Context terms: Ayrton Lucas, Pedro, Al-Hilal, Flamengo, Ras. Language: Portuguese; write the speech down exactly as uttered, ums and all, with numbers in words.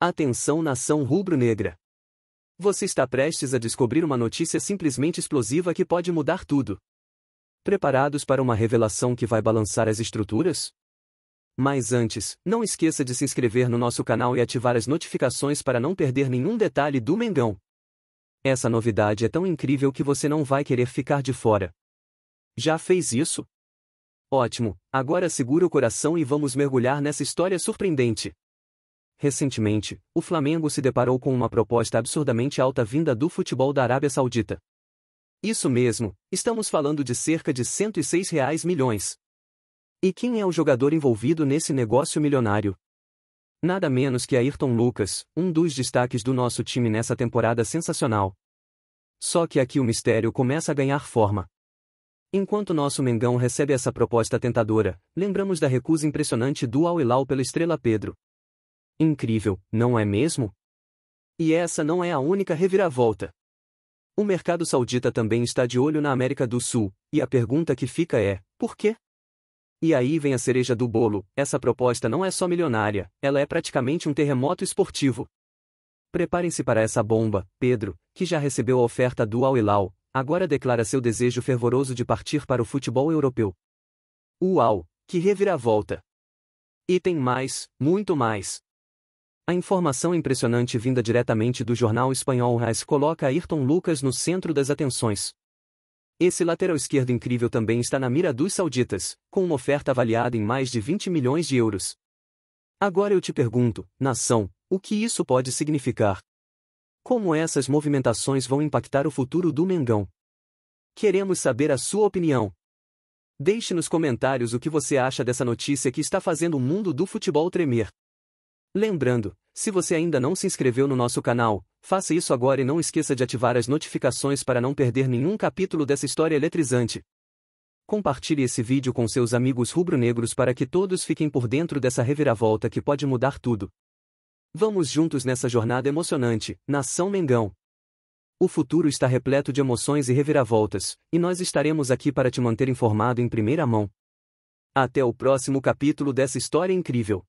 Atenção, nação rubro-negra! Você está prestes a descobrir uma notícia simplesmente explosiva que pode mudar tudo. Preparados para uma revelação que vai balançar as estruturas? Mas antes, não esqueça de se inscrever no nosso canal e ativar as notificações para não perder nenhum detalhe do Mengão. Essa novidade é tão incrível que você não vai querer ficar de fora. Já fez isso? Ótimo, agora segura o coração e vamos mergulhar nessa história surpreendente. Recentemente, o Flamengo se deparou com uma proposta absurdamente alta vinda do futebol da Arábia Saudita. Isso mesmo, estamos falando de cerca de cento e seis milhões de reais. E quem é o jogador envolvido nesse negócio milionário? Nada menos que Ayrton Lucas, um dos destaques do nosso time nessa temporada sensacional. Só que aqui o mistério começa a ganhar forma. Enquanto nosso Mengão recebe essa proposta tentadora, lembramos da recusa impressionante do Al-Hilal pela estrela Pedro. Incrível, não é mesmo? E essa não é a única reviravolta. O mercado saudita também está de olho na América do Sul, e a pergunta que fica é, por quê? E aí vem a cereja do bolo, essa proposta não é só milionária, ela é praticamente um terremoto esportivo. Preparem-se para essa bomba. Pedro, que já recebeu a oferta do Al-Hilal, agora declara seu desejo fervoroso de partir para o futebol europeu. Uau, que reviravolta! E tem mais, muito mais. A informação impressionante vinda diretamente do jornal espanhol Ras coloca Ayrton Lucas no centro das atenções. Esse lateral esquerdo incrível também está na mira dos sauditas, com uma oferta avaliada em mais de vinte milhões de euros. Agora eu te pergunto, nação, o que isso pode significar? Como essas movimentações vão impactar o futuro do Mengão? Queremos saber a sua opinião. Deixe nos comentários o que você acha dessa notícia que está fazendo o mundo do futebol tremer. Lembrando, se você ainda não se inscreveu no nosso canal, faça isso agora e não esqueça de ativar as notificações para não perder nenhum capítulo dessa história eletrizante. Compartilhe esse vídeo com seus amigos rubro-negros para que todos fiquem por dentro dessa reviravolta que pode mudar tudo. Vamos juntos nessa jornada emocionante, nação Mengão. O futuro está repleto de emoções e reviravoltas, e nós estaremos aqui para te manter informado em primeira mão. Até o próximo capítulo dessa história incrível.